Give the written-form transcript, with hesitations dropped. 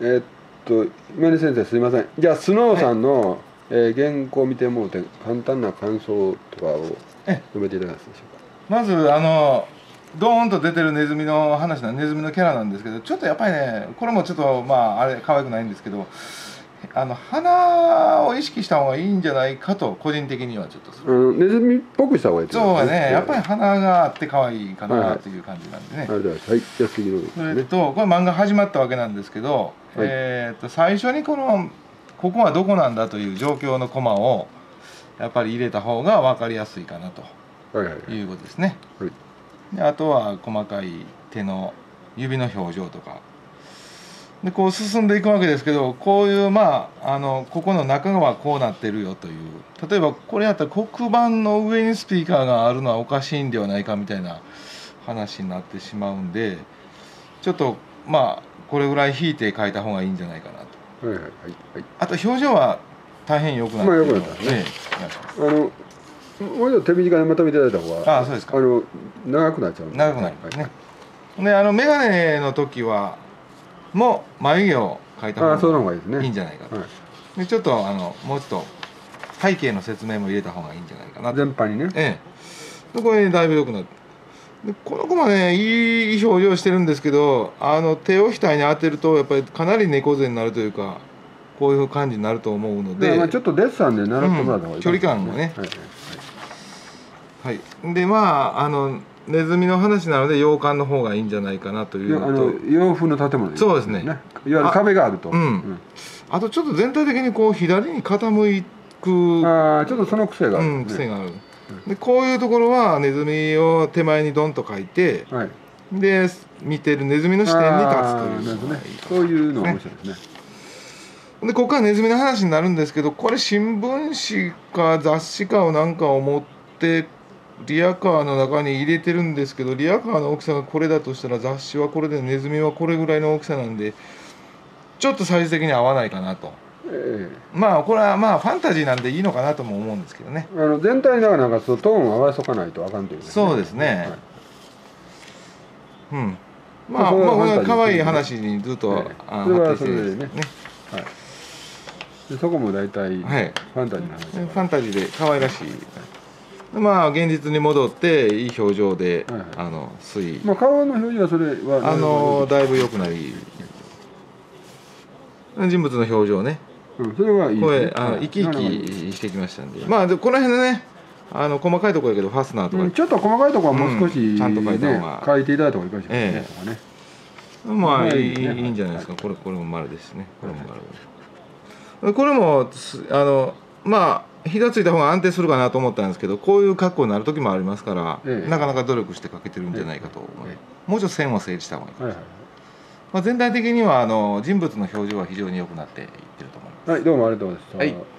梅根先生すいません、じゃあスノーさんの、はい、原稿を見てもうて簡単な感想とかを述べていただけますでしょうか。まずドーンと出てるネズミの話な、ネズミのキャラなんですけど、ちょっとやっぱりね、これもちょっとまああれ可愛くないんですけど、鼻を意識した方がいいんじゃないかと個人的にはちょっとする。ネズミっぽくした方がいいですね。そうね、やっぱり鼻があって可愛いかなという感じなんでね。はい、じゃあ次のですね。これ漫画始まったわけなんですけど、はい、最初にここはどこなんだという状況のコマをやっぱり入れた方が分かりやすいかなということですね。はい。であとは細かい手の指の表情とかでこう進んでいくわけですけど、こういうまあここの中はこうなってるよという、例えばこれやったら黒板の上にスピーカーがあるのはおかしいんではないかみたいな話になってしまうんで、ちょっとまあこれぐらい引いて書いた方がいいんじゃないかなと。はいはいはいはい、あと表情は大変良くなってるので。もうちょっと手短でまとめていただいた方が。ああ、そうですか。長くなっちゃう。長くなりますね。で、眼鏡の時はもう眉毛を描いた方がいいんじゃないかと。で、ちょっともうちょっと背景の説明も入れた方がいいんじゃないかな。全般にね。ええ。で、これだいぶ良くなる。で、この子もね、いい表情してるんですけど、手を額に当てるとやっぱりかなり猫背になるというか、こういう感じになると思うので。まあちょっとデッサンで習ってもらった方がいい。距離感もね。はい。はい、でまあネズミの話なので洋館の方がいいんじゃないかなという、洋風の建物ですね。そうですね、いわゆる壁があると。あとちょっと全体的にこう左に傾く、ちょっとその癖がある、ね、癖がある。でこういうところはネズミを手前にドンと書いて、はい、で見てるネズミの視点に立つという、ね、そういうのが面白いですね。でここからネズミの話になるんですけど、これ新聞紙か雑誌かをなんかを持ってリアカーの中に入れてるんですけど、リアカーの大きさがこれだとしたら雑誌はこれでネズミはこれぐらいの大きさなんで、ちょっとサイズ的に合わないかなと、まあこれはまあファンタジーなんでいいのかなとも思うんですけどね。全体のなんかトーンを合わせとかないとあかんという、ね、そうですね、はい、うん、まあこれは可愛い話にずっと発展してるんですね。はい、でそこも大体ファンタジーの話、ファンタジーで可愛らしい、まあ現実に戻っていい表情で、推移、まあ顔の表情はそれはだいぶ良くなり、人物の表情ね、それはいい、声生き生きしてきましたんで、まあこの辺のね細かいところやけどファスナーとかちょっと細かいところはもう少しちゃんと書いていただいた方がいいかもしれないですね。まあいいんじゃないですか。これも丸ですね。これも丸。これもまあ。火がついた方が安定するかなと思ったんですけど、こういう格好になる時もありますから、なかなか努力してかけてるんじゃないかと思い、もうちょっと線を整理した方がいいかもしれない。全体的には人物の表情は非常に良くなっていってると思います。はい、どうもありがとうございました。はい。